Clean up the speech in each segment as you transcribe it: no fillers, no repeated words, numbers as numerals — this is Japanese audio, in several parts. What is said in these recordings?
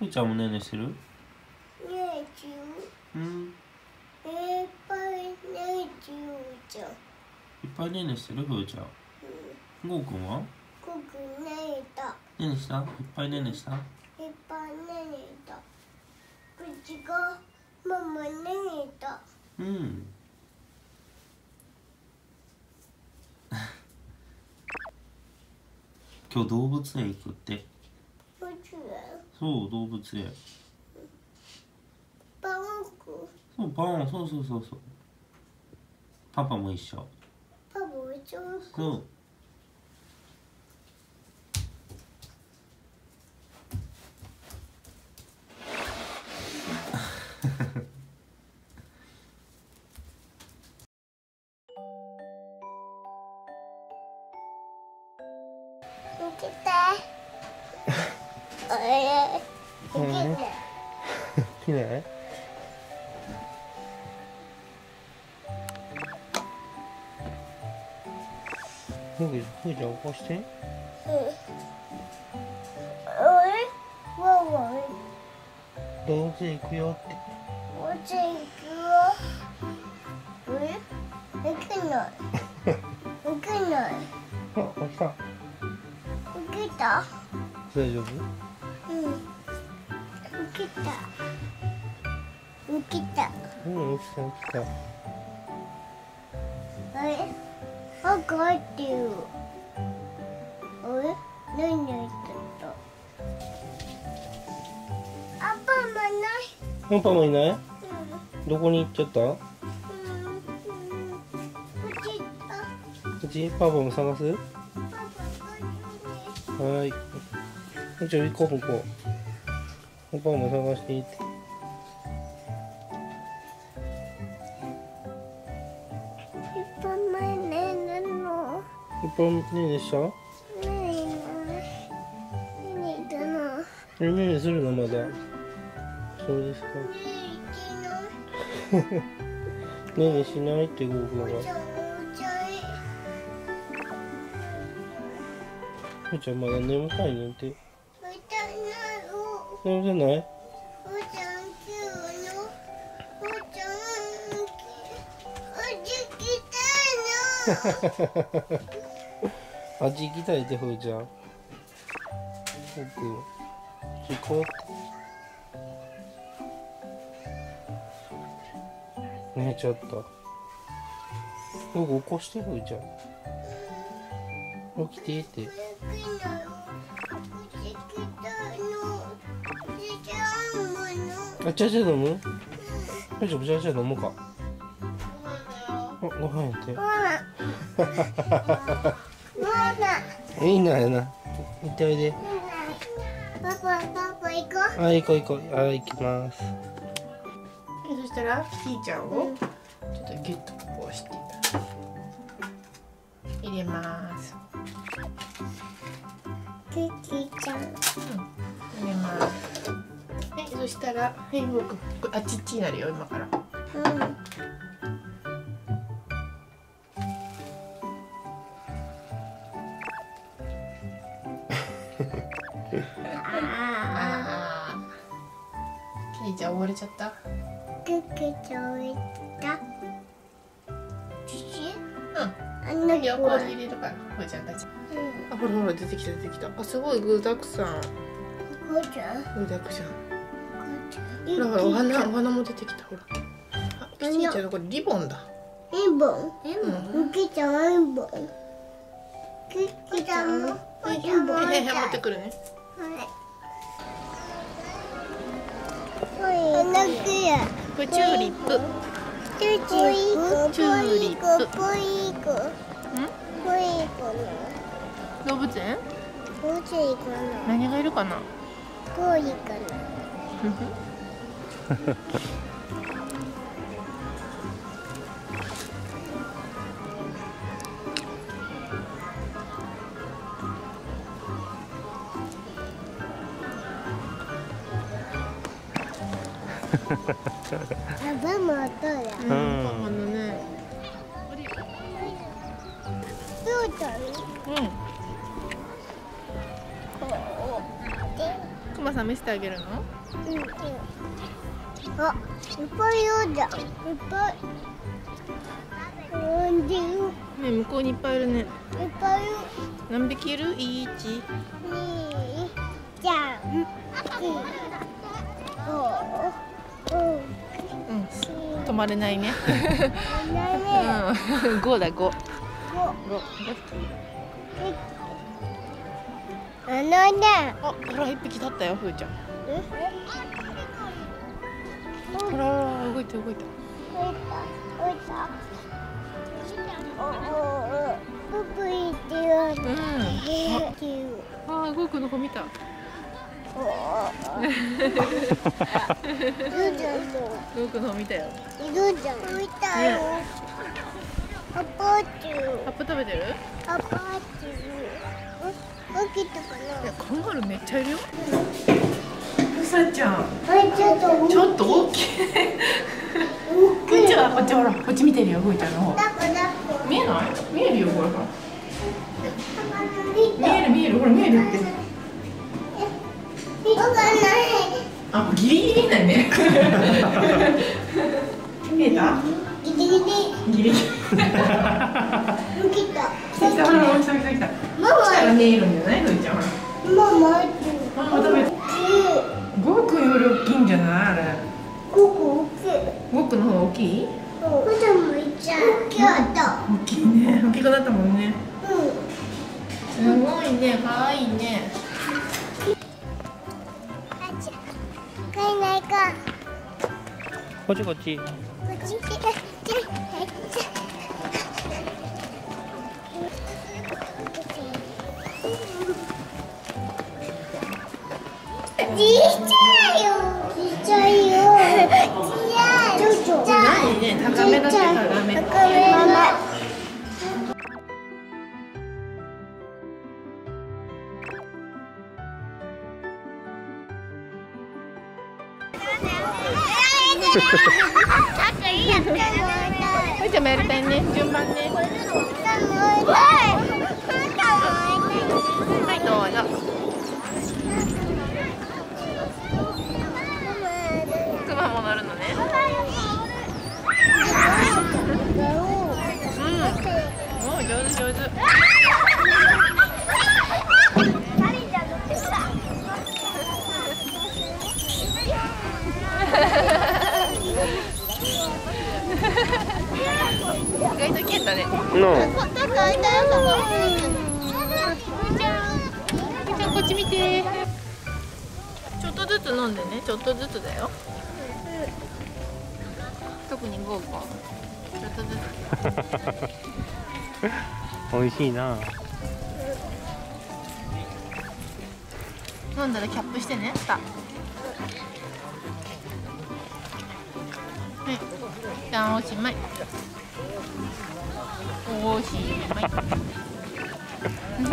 みーちゃんもねんねしてる？ねえちゅう。うん。いっぱいねえちゅうちゃん。いっぱいねんねしてるふーちゃん。うん。ごうくんは？ごうくんねえた。ねんねした？いっぱいねんねした？いっぱいねんねした。うちがママねえた。うん。今日動物園行くって。動物園？そう、動物園。パンク？そう、パン、そう。パパも一緒。パパも一緒？そう。きれい。ふーちゃん起こして。動物園行くよって。動物園行くよ。行くない。行くない。あ、来た。行けた。大丈夫？うん。行けた。起きた。うん、起きた。あれ、なんか入ってる。あれ、何入ってた。アンパンマンない。アンパンマンいない。うん、どこに行っちゃった。こっち行った。こっち、パパも探す。パパ、はい。じゃあ、行こう。アンパンマン探していって。いっぱいねでした？ねえするのまだ。そうですか。ねえしないってごくんが。ふーちゃんまだ眠たいねんて。眠たない？味行きたいで、ふーちゃん。僕、こうやって。寝ちゃった。僕、起こして、ふーちゃん。起きてって。あ、ちゃ飲む？ふーちゃん、ちゃ飲むか。ご飯やって。いいなやな。行っておいで。パパ行こう。はい行こう。はい行きます。そしたらキーちゃんをちょっとギュッとこうして入れます。でキーちゃん、入れます。はいそしたらはい僕あちっちになるよ今から。うん。キーちゃん溺れちゃった。うん。あんな氷入れるから、ふーちゃんたち。あ、ほら出てきた。あ、すごい具沢山。具沢山。ほらお花も出てきたほら。あ、キーちゃんのこれリボンだ。リボン。キーちゃんリボン。キーちゃんも。はい持ってくるね。はい。これチューリップ。チューリップ。動物園？何がいるかな？パパも音だ。パパのね。どうだろう。うん。こう。ばさん見せてあげるの？うん。あ、いっぱいいるじゃん。いっぱい。ね、向こうにいっぱいいるね。いっぱいいる。何匹いる？止まれないね。5だ、5。あ、ほら、1匹立ったよ、ふーちゃん。ほら、動いた、動いた。あ、動くの子見た。動くの見たよ。見たよ。アッパーチュー。アップ食べてる？アッパーチュー。うん、起きたかな？いや、カンガルーめっちゃいるよ。うさちゃん。ちょっと大きい。ふーちゃん、こっちほら、こっち見てるよ、ふーちゃんの方。見えない？見えるよ、ほら。見える、見える、ほら、見えるって。あ、ギリギリだね。見えた？ギリギリ。ギリギリ。来た。来た。ほら、来た来た。ママ。来たら見えるんじゃない？のりちゃん。ママ。ママ食べて。ゴーくんより大きいんじゃない？あれ。ゴーくん大きい。ゴーくんの方が大きい？うん。ふーちゃんもいっちゃう。大きかった。大きいね。大きくなったもんね。うん。すごいね。可愛いね。こっちこっち。ふーちゃんもやりたいね、順番ね。はい、どうぞ。クマも乗るのね。うん、もう上手上手。意外と消えたね。こっち見て。ちょっとずつ飲んでね、ちょっとずつだよ。特にゴーゴー。ちょっとずつ。美味しいな。飲んだらキャップしてね。はい、じゃあおしまい。おしま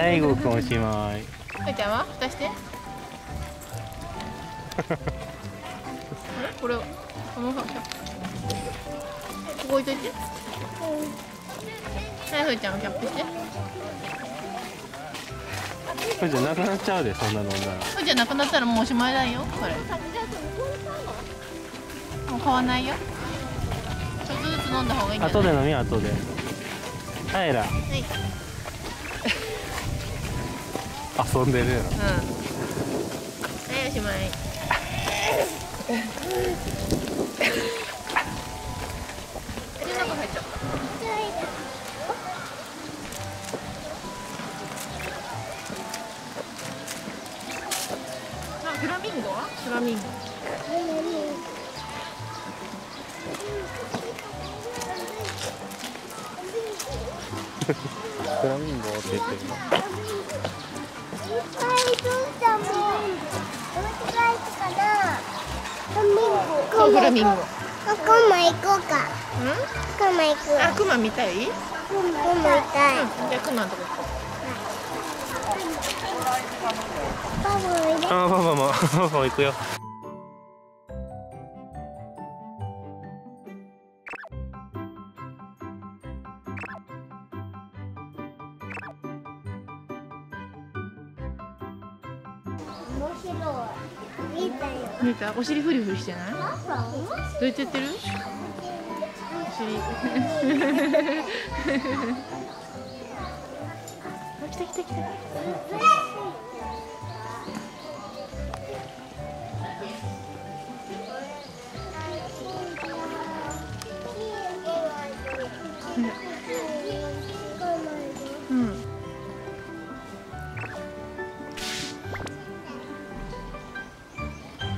い。はい、ゴーくんおしまい。ふーちゃんは蓋して。これをここ置いといて。はい、ふーちゃんもキャップして。ふーちゃんなくなっちゃうで、そんなの。ふーちゃんなくなったらもうおしまいだよ、これ。もう買わないよ。ちょっとずつ飲んだ方がいいんじゃない？後で飲み、後で。はいら。はい。遊んでるよ。うん。はい、おしまい。なんか入っちゃった。あ、フラミンゴは？フラミンゴ。フラミンゴって言ってるの。そう、フラミンゴ。クマ行こうか。クマ行こう。あ、クマ見たい？クマ見たい。じゃあクマのとこ行こう。パパおいで。あ、パパも。パパも行くよ。面白い。見た？お尻フリフリしてない？どうやってやってる？お尻。あ、来た来た来た。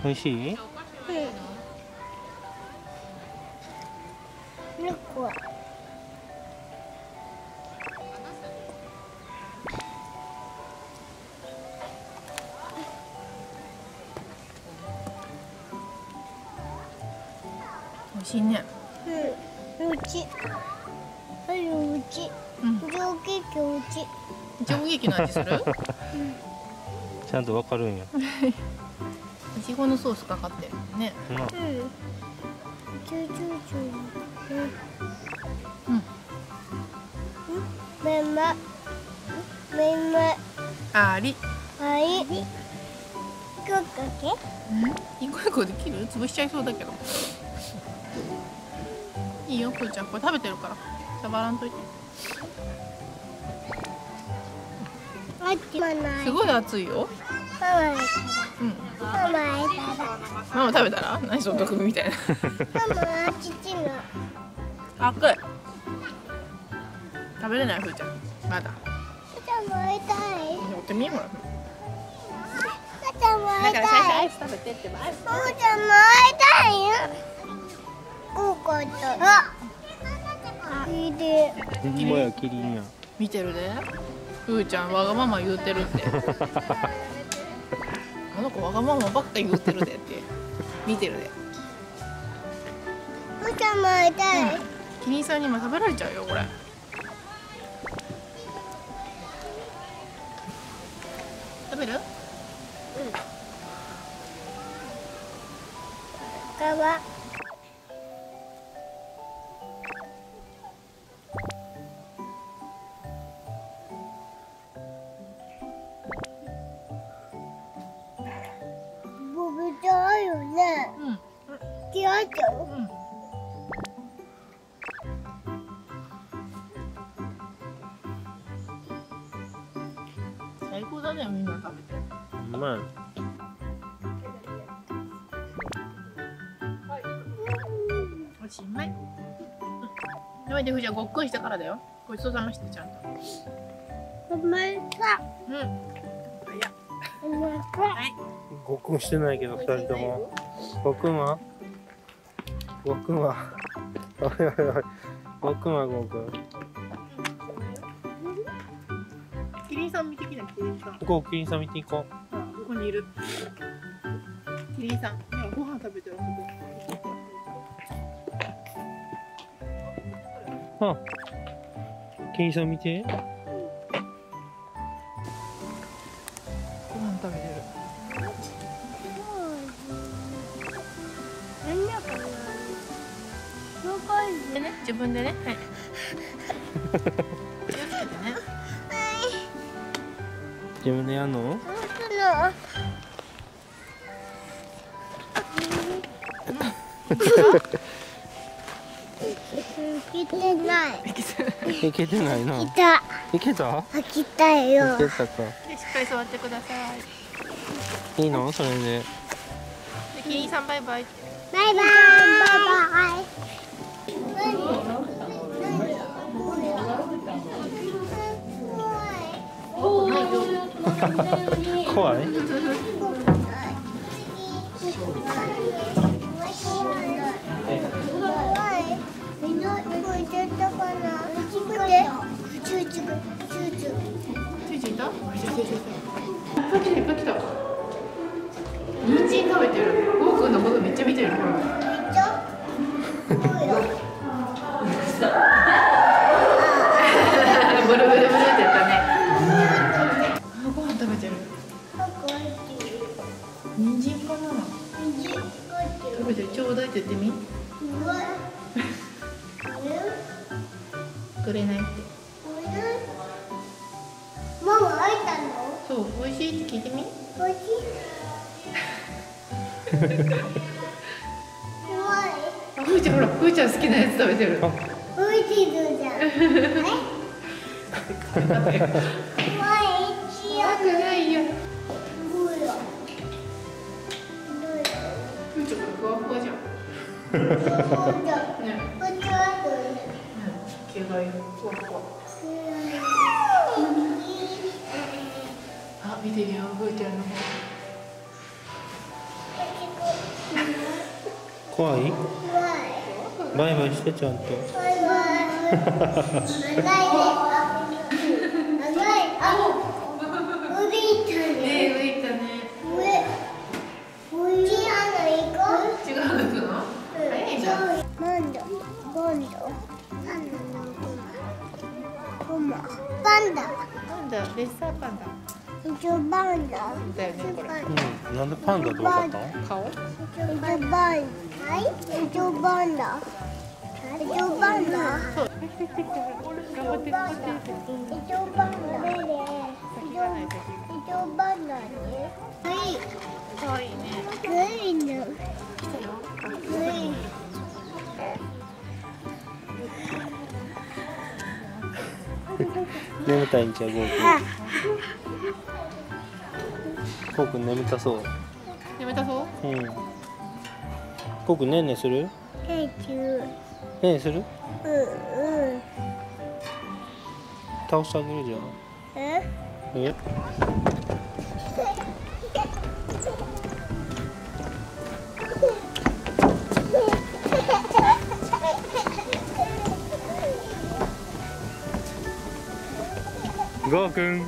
おいしい？うん。猫は。おいしいね。うん。おうち。はい、おうち。上ケーキおうち。上ケーキの味する？ちゃんとわかるんや。いちごのソースかかってるね。うん。めんま。めんま。あり。あり。ここけ。一個一個できる？潰しちゃいそうだけど。いいよ、こうちゃん、これ食べてるから。触らんといて。すごい熱いよ。うん。ママ食べたら何その毒味みたいな。ママは父の。赤い。食べれないふーちゃん。まだ。ふーちゃんも会いたい。乗ってみよう。ふーちゃんも会いたい。だから最初アイス食べてってば。ふーちゃんも会いたいよ。こうかった。あ、いいで。キリン。キリンや。見てるで。ふーちゃんわがまま言うてるって。あの子わがままばっか言ってるでって見てるで。ふーちゃんも会いたい。キリンさんに今食べられちゃうよこれ。食べる？うん。他は。最高だね、みんな食べて。うまい。おしまい。食べてふーちゃんごっくんしたからだよ。ごちそうさましてちゃんと。うまいか。うん。うまいか。はい。ごっくんしてないけど二人とも。ごっくんは？ごっくんは。おいおいおい。ごっくんはごっくん。ここキリンさん見ていこう。あ、ここにいる。キリンさん、今ご飯食べてる。あ、キリンさん見て。ご飯食べてる。何だかな。紹介でね、自分でね。はい。自分でやんの？いけない。いけてないな。いた。いけた？いけたよ。いけたか。しっかり座ってください。いいの？それで。キリンさんバイバイ。バイバイ。バイバイ。怖い。ブルブルブルってやったね。人参かな。食べてちょうだいって言ってみ。くれないって。ママ会えたの？そう、おいしいって聞いてみ。おいしい。ふーちゃん、ほら、ふーちゃん好きなやつ食べてる。ふーちゃんじゃん。怖い。怖くないよ。ふーちゃん、ふわふわじゃん。ふわふわじゃん。毛がふわふわ。あ、見てるよ、ふーちゃんの方。怖い？バイバイしてちゃんと。バイバイ。なんでパンダとわかったの？顔？眠たいんちゃう？こうくん眠たそう。眠たそう？うん。こうくんねんねする？ねんする？うん。倒してあげるじゃん。え？ゴーくん。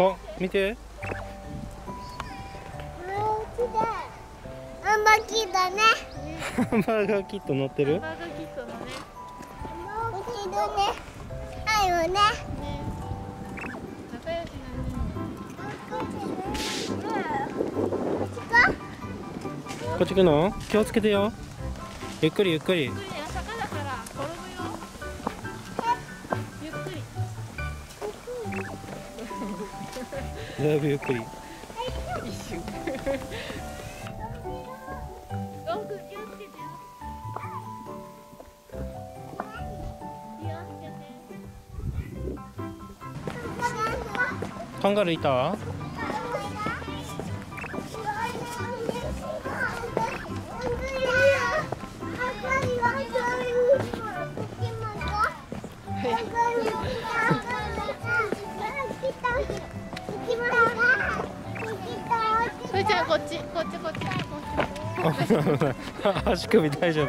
あ、見て。ハンバーガーキットね。ハンバーガーキット乗ってる。ハンバーガーキットのね。お昼ね。はいよね。仲良しなの。こっち行くの？気をつけてよ。ゆっくりゆっくり。だいぶゆっくり。カンガルーいた？足首大丈夫？